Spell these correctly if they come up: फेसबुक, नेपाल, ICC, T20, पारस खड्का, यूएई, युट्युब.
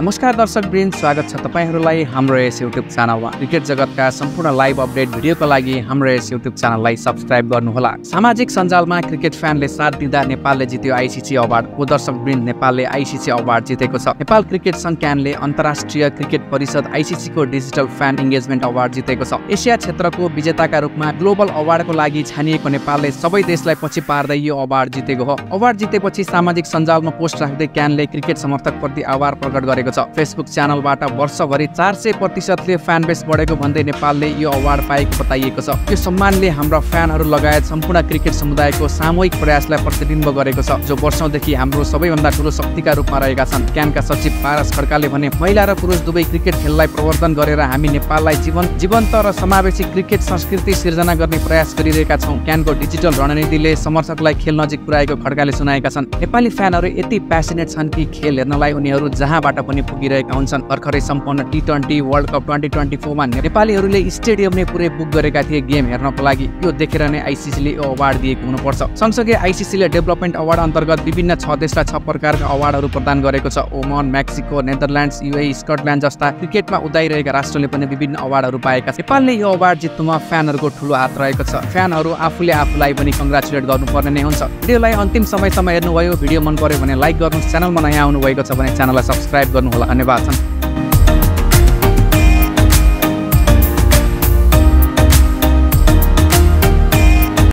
नमस्कार दर्शक वृन्द, स्वागत छ तपाईहरुलाई हाम्रो यस युट्युब च्यानलमा। क्रिकेट जगतका सम्पूर्ण लाइभ अपडेट भिडियोका लागि हाम्रो यस युट्युब च्यानललाई सब्स्क्राइब गर्नुहोला। सामाजिक सञ्जालमा क्रिकेट फ्यानले साथ दिँदा नेपालले जित्यो आईसीसी अवार्ड। ओ दर्शक वृन्द, नेपालले आईसीसी अवार्ड जितेको छ। नेपाल क्रिकेट संकायले अन्तर्राष्ट्रिय क्रिकेट परिषद आईसीसी को डिजिटल फ्यान एंगेजमेन्ट अवार्ड जितेको छ। एशिया क्षेत्रको विजेताका रूपमा ग्लोबल अवार्डको लागि छानिएको नेपालले सबै देशलाई पछि पार्दै यो अवार्ड जितेको हो। अवार्ड जितेपछि सामाजिक सञ्जालमा पोस्ट राख्दै क्यानले क्रिकेट समर्थकप्रति आभार प्रकट गरेको फेसबुक च्यानलबाट वर्षभरि 400% फ्यान बेस बढेको भन्दै नेपालले यो अवार्ड पाएको बताइएको छ। यो सम्मानले हाम्रा फ्यानहरु लगायत सम्पूर्ण क्रिकेट समुदायको सामूहिक प्रयासलाई प्रतिबिम्ब गरेको छ, जो वर्षौंदेखि हाम्रो सबैभन्दा ठूलो शक्तिका रूपमा रहेका छन्। क्यानका सचिव पारस खड्काले भने, महिला र पुरुष दुवै क्रिकेट खेललाई प्रवर्धन गरेर हामी नेपाललाई जीवन्त र समावेशी क्रिकेट संस्कृति सिर्जना गर्ने प्रयास गरिरहेका छौं। क्यानको डिजिटल रणनीतिले समर्थकलाई खेल नजिक पुर्याएको खड्काले सुनाएका छन्। नेपाली फ्यानहरु यति प्यासिनेट छन् कि खेल हेर्नलाई उनीहरु जहाँबाट पुगिरहेका हुन्छन्। भर्खरै सम्पन्न T20 वर्ल्ड कप 2024 मा नेपालीहरूले स्टेडियम नै पुरै बुक गरेका थिए गेम हेर्नको लागि। यो देखेर नै आईसीसी ले अवार्ड दिएको हुनुपर्छ। सँगसँगै आईसीसी ले डेभलपमेन्ट अवार्ड अन्तर्गत विभिन्न 6 देशलाई 6 प्रकारका अवार्डहरू प्रदान गरेको छ। Oman, Mexico, Netherlands, यूएई, Scotland जस्ता क्रिकेटमा उदाइरहेका राष्ट्रले पनि विभिन्न अवार्डहरू पाएका छन्। नेपालले यो अवार्ड जित्नुमा फ्यानहरुको ठूलो हात रहेको छ। फ्यानहरु आफूले आफूलाई पनि कंग्रेचुलेट गर्नुपर्ने नै हुन्छ। भिडियोलाई अन्तिम समयसम्म हेर्नुभयो। भिडियो मन पर्यो भने लाइक गर्नुहोस्। च्यानलमा नयाँ आउनुभएको छ भने च्यानललाई सब्स्क्राइब गर्नुहोला। धन्यवाद।